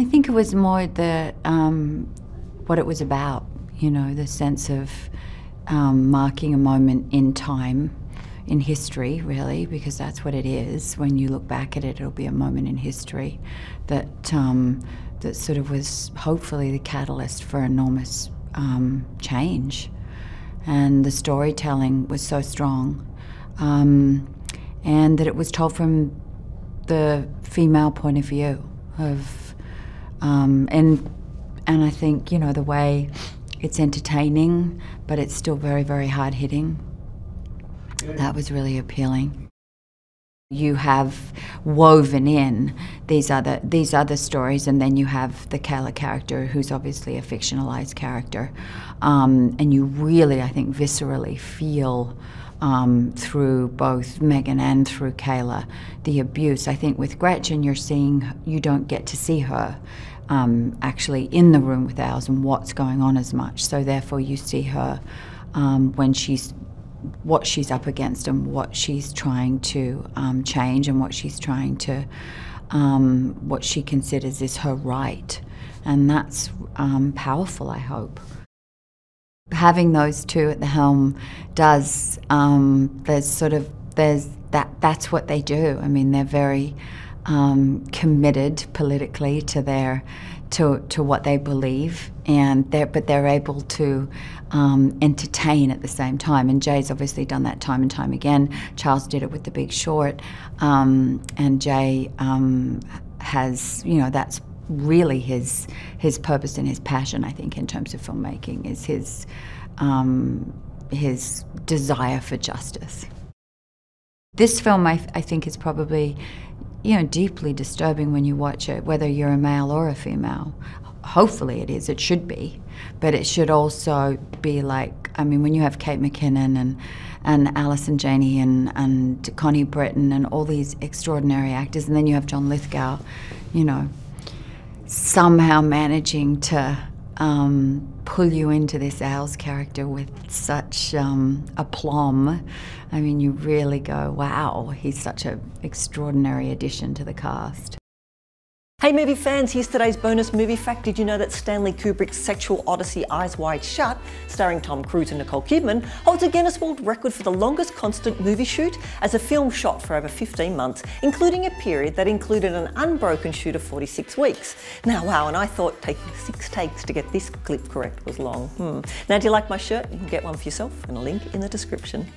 I think it was more the what it was about, you know, the sense of marking a moment in time, in history, really, because that's what it is. When you look back at it, it'll be a moment in history that that sort of was hopefully the catalyst for enormous change. And the storytelling was so strong, and that it was told from the female point of view of, and I think, you know, the way it's entertaining, but it's still very, very hard hitting. That was really appealing. You have woven in these other stories, and then you have the Kayla character, who's obviously a fictionalized character, and you really, I think, viscerally feel through both Meghan and through Kayla the abuse. I think with Gretchen, you don't get to see her actually in the room with Alison and what's going on as much. So therefore, you see her when she's what she's up against and what she's trying to change and what she's trying to, what she considers is her right. And that's powerful, I hope. Having those two at the helm does, that's what they do. I mean, they're very committed politically to their, to what they believe, and but they're able to entertain at the same time. And Jay's obviously done that time and time again. Charles did it with The Big Short, and Jay has, you know, that's really his purpose and his passion, I think, in terms of filmmaking, is his desire for justice. This film, I think, is probably, you know, deeply disturbing when you watch it, whether you're a male or a female. Hopefully it is, it should be, but it should also be like, I mean, when you have Kate McKinnon and Alison Janney and Connie Britton and all these extraordinary actors, and then you have John Lithgow, you know, somehow managing to pull you into this Al's character with such aplomb. I mean, you really go, wow, he's such an extraordinary addition to the cast. Hey movie fans, here's today's bonus movie fact. Did you know that Stanley Kubrick's sexual odyssey Eyes Wide Shut, starring Tom Cruise and Nicole Kidman, holds a Guinness World Record for the longest constant movie shoot, as a film shot for over 15 months, including a period that included an unbroken shoot of 46 weeks. Now, wow, and I thought taking 6 takes to get this clip correct was long. Now, do you like my shirt? You can get one for yourself and a link in the description.